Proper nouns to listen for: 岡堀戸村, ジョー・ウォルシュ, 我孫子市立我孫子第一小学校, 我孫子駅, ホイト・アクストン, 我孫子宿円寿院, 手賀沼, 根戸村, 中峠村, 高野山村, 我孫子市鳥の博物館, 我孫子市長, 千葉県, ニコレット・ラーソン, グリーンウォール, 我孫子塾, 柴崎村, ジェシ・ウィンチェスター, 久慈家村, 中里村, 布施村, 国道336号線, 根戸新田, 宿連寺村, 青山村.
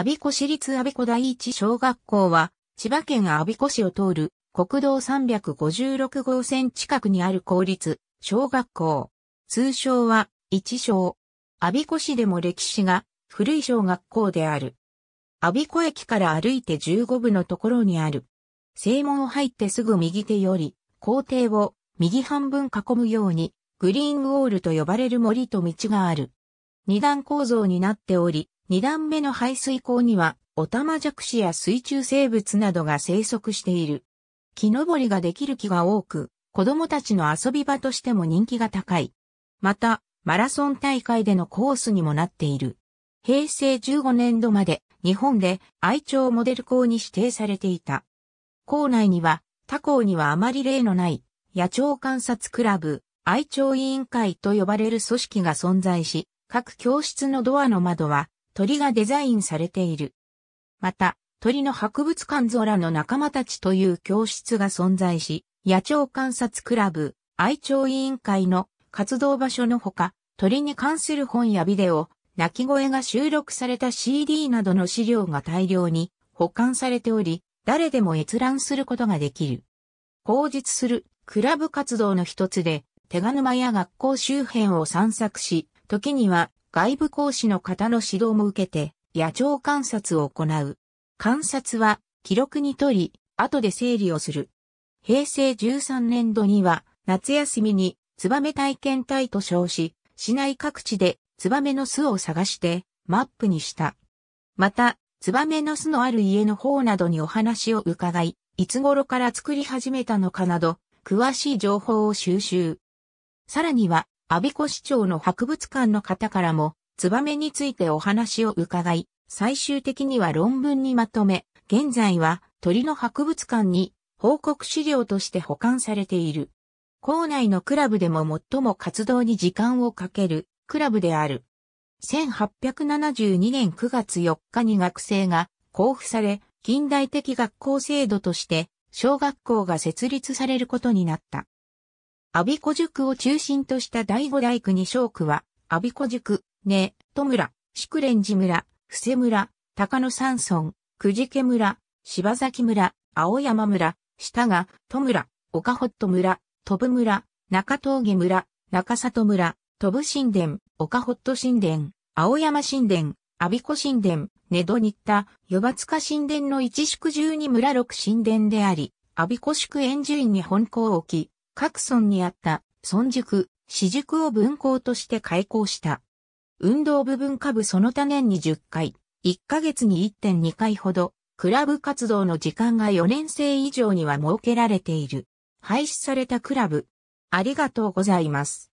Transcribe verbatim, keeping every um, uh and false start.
我孫子市立我孫子第一小学校は、千葉県我孫子市を通る国道さんびゃくごじゅうろく号線近くにある公立小学校。通称は、一小。我孫子市でも歴史が古い小学校である。我孫子駅から歩いてじゅうご分のところにある。正門を入ってすぐ右手より、校庭を右半分囲むように、グリーンウォールと呼ばれる森と道がある。二段構造になっており、二段目の排水溝には、オタマジャクシや水中生物などが生息している。木登りができる木が多く、子供たちの遊び場としても人気が高い。また、マラソン大会でのコースにもなっている。平成じゅうご年度まで、日本で愛鳥モデル校に指定されていた。校内には、他校にはあまり例のない、野鳥観察クラブ、愛鳥委員会と呼ばれる組織が存在し、各教室のドアの窓は鳥がデザインされている。また、鳥の博物館空の仲間たちという教室が存在し、野鳥観察クラブ、愛鳥委員会の活動場所のほか、鳥に関する本やビデオ、鳴き声が収録された シーディー などの資料が大量に保管されており、誰でも閲覧することができる。後述するクラブ活動の一つで、手賀沼や学校周辺を散策し、時には外部講師の方の指導も受けて野鳥観察を行う。観察は記録にとり、後で整理をする。平成じゅうさん年度には夏休みにツバメ体験隊と称し、市内各地でツバメの巣を探してマップにした。また、ツバメの巣のある家の方などにお話を伺い、いつ頃から作り始めたのかなど、詳しい情報を収集。さらには、我孫子市長の博物館の方からも、ツバメについてお話を伺い、最終的には論文にまとめ、現在は鳥の博物館に報告資料として保管されている。校内のクラブでも最も活動に時間をかけるクラブである。せんはっぴゃくななじゅうに年く月よっ日に学生が公布され、近代的学校制度として小学校が設立されることになった。我孫子塾を中心としただいご大工に小区は、我孫子塾、根戸村、宿連寺村、布施村、高野山村、久慈家村、柴崎村、青山村、下賀、戸村、岡堀戸村、飛ぶ村、中峠村、中里村、飛ぶ神殿、岡堀戸神殿、青山神殿、我孫子神殿、根戸新田、夜塚神殿のいち宿じゅうに村ろく神殿であり、我孫子宿円寿院に本校を置き、各村にあった村塾、私塾を分校として開校した。運動部文化部その他年にじゅっ回、いっヶ月に いってんに 回ほど、クラブ活動の時間がよ年生以上には設けられている。廃止されたクラブ。ありがとうございます。